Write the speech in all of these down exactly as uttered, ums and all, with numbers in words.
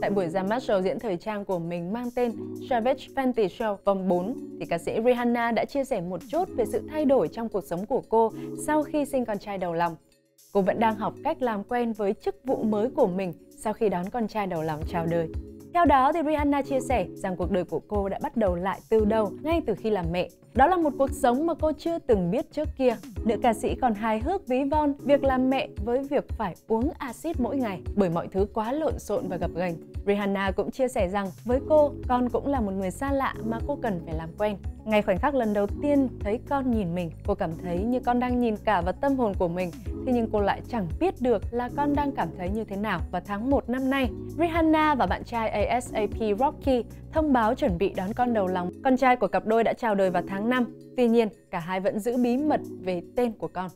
Tại buổi ra mắt show diễn thời trang của mình mang tên Savage Fenty Show vòng bốn, thì ca sĩ Rihanna đã chia sẻ một chút về sự thay đổi trong cuộc sống của cô sau khi sinh con trai đầu lòng. Cô vẫn đang học cách làm quen với chức vụ mới của mình sau khi đón con trai đầu lòng chào đời. Theo đó, thì Rihanna chia sẻ rằng cuộc đời của cô đã bắt đầu lại từ đầu ngay từ khi làm mẹ. Đó là một cuộc sống mà cô chưa từng biết trước kia. Nữ ca sĩ còn hài hước ví von việc làm mẹ với việc phải uống axit mỗi ngày bởi mọi thứ quá lộn xộn và gập ghềnh. Rihanna cũng chia sẻ rằng với cô, con cũng là một người xa lạ mà cô cần phải làm quen. Ngay khoảnh khắc lần đầu tiên thấy con nhìn mình, cô cảm thấy như con đang nhìn cả vào tâm hồn của mình. Thế nhưng cô lại chẳng biết được là con đang cảm thấy như thế nào. Vào tháng một năm nay, Rihanna và bạn trai A S A P Rocky thông báo chuẩn bị đón con đầu lòng. Con trai của cặp đôi đã chào đời vào tháng năm. Tuy nhiên, cả hai vẫn giữ bí mật về tên của con.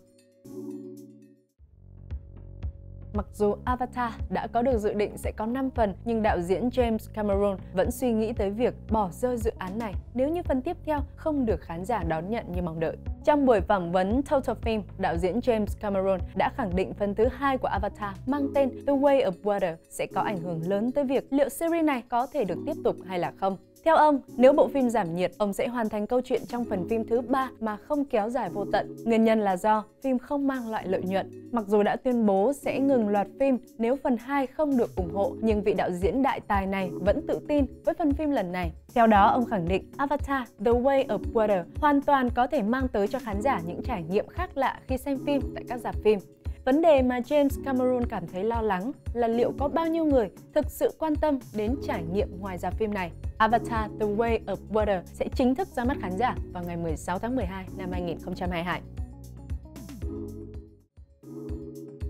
Mặc dù Avatar đã có được dự định sẽ có năm phần, nhưng đạo diễn James Cameron vẫn suy nghĩ tới việc bỏ rơi dự án này nếu như phần tiếp theo không được khán giả đón nhận như mong đợi. Trong buổi phỏng vấn Total Film, đạo diễn James Cameron đã khẳng định phần thứ hai của Avatar mang tên The Way of Water sẽ có ảnh hưởng lớn tới việc liệu series này có thể được tiếp tục hay là không. Theo ông, nếu bộ phim giảm nhiệt, ông sẽ hoàn thành câu chuyện trong phần phim thứ ba mà không kéo dài vô tận. Nguyên nhân là do phim không mang lại lợi nhuận. Mặc dù đã tuyên bố sẽ ngừng loạt phim nếu phần hai không được ủng hộ, nhưng vị đạo diễn đại tài này vẫn tự tin với phần phim lần này. Theo đó, ông khẳng định Avatar The Way of Water hoàn toàn có thể mang tới cho khán giả những trải nghiệm khác lạ khi xem phim tại các rạp phim. Vấn đề mà James Cameron cảm thấy lo lắng là liệu có bao nhiêu người thực sự quan tâm đến trải nghiệm ngoài rạp phim này. Avatar The Way of Water sẽ chính thức ra mắt khán giả vào ngày mười sáu tháng mười hai năm hai nghìn không trăm hai mươi hai.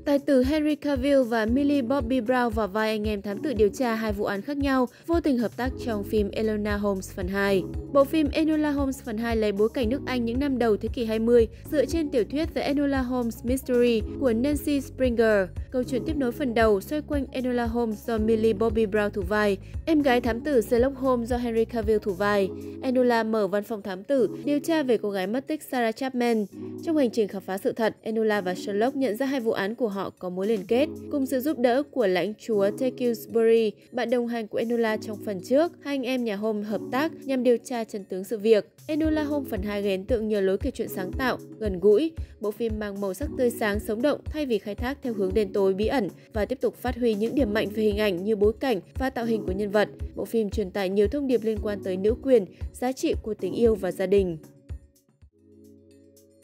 Tài tử Henry Cavill và Millie Bobby Brown vào vai anh em thám tử điều tra hai vụ án khác nhau vô tình hợp tác trong phim Enola Holmes phần hai. Bộ phim Enola Holmes phần hai lấy bối cảnh nước Anh những năm đầu thế kỷ hai mươi dựa trên tiểu thuyết The Enola Holmes Mystery của Nancy Springer. Câu chuyện tiếp nối phần đầu xoay quanh Enola Holmes do Millie Bobby Brown thủ vai, em gái thám tử Sherlock Holmes do Henry Cavill thủ vai. Enola mở văn phòng thám tử điều tra về cô gái mất tích Sarah Chapman. Trong hành trình khám phá sự thật, Enola và Sherlock nhận ra hai vụ án của họ có mối liên kết. Cùng sự giúp đỡ của lãnh chúa Tewkesbury, bạn đồng hành của Enola trong phần trước, hai anh em nhà Holmes hợp tác nhằm điều tra chân tướng sự việc. Enola Holmes phần hai gây ấn tượng nhờ lối kể chuyện sáng tạo, gần gũi. Bộ phim mang màu sắc tươi sáng, sống động thay vì khai thác theo hướng đen tối bí ẩn và tiếp tục phát huy những điểm mạnh về hình ảnh như bối cảnh và tạo hình của nhân vật. Bộ phim truyền tải nhiều thông điệp liên quan tới nữ quyền, giá trị của tình yêu và gia đình.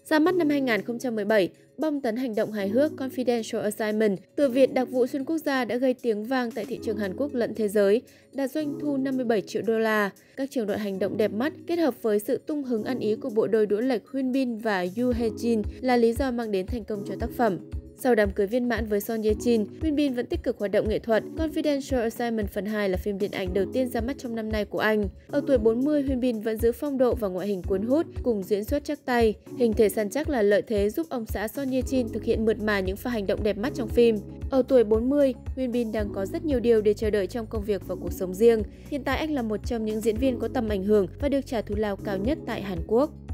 Ra mắt năm hai nghìn không trăm mười bảy, bom tấn hành động hài hước Confidential Assignment từ Việt đặc vụ xuyên quốc gia đã gây tiếng vang tại thị trường Hàn Quốc lẫn thế giới, đạt doanh thu năm mươi bảy triệu đô la. Các trường đoạn hành động đẹp mắt kết hợp với sự tung hứng ăn ý của bộ đôi đũa lệch Hyun Bin và Yu Hee Jin là lý do mang đến thành công cho tác phẩm. Sau đám cưới viên mãn với Son Ye-jin, Hyun Bin vẫn tích cực hoạt động nghệ thuật. Confidential Assignment phần hai là phim điện ảnh đầu tiên ra mắt trong năm nay của anh. Ở tuổi bốn mươi, Hyun Bin vẫn giữ phong độ và ngoại hình cuốn hút cùng diễn xuất chắc tay. Hình thể săn chắc là lợi thế giúp ông xã Son Ye-jin thực hiện mượt mà những pha hành động đẹp mắt trong phim. Ở tuổi bốn mươi, Hyun Bin đang có rất nhiều điều để chờ đợi trong công việc và cuộc sống riêng. Hiện tại anh là một trong những diễn viên có tầm ảnh hưởng và được trả thù lao cao nhất tại Hàn Quốc.